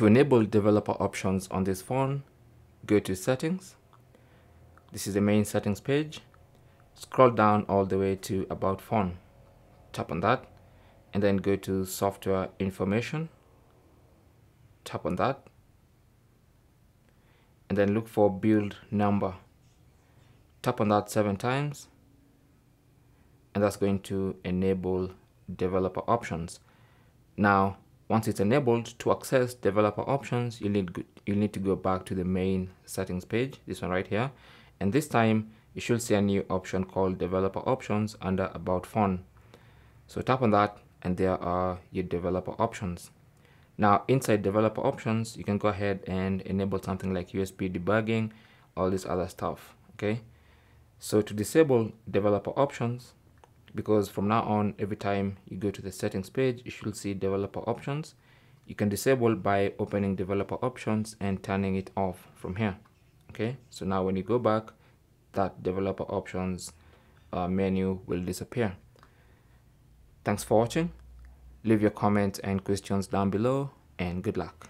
To enable developer options on this phone, go to Settings. This is the main settings page. Scroll down all the way to About Phone. Tap on that and then go to Software Information. Tap on that and then look for build number. Tap on that 7 times and that's going to enable developer options. Now once it's enabled, to access developer options, you need to go back to the main settings page, this one right here, and this time you should see a new option called developer options under About Phone. So tap on that and there are your developer options. Now inside developer options, you can go ahead and enable something like USB debugging, all this other stuff. Okay, so to disable developer options, because from now on every time you go to the settings page you should see developer options, you can disable by opening developer options and turning it off from here. Okay, so now when you go back, that developer options menu will disappear. Thanks for watching. Leave your comments and questions down below, and good luck.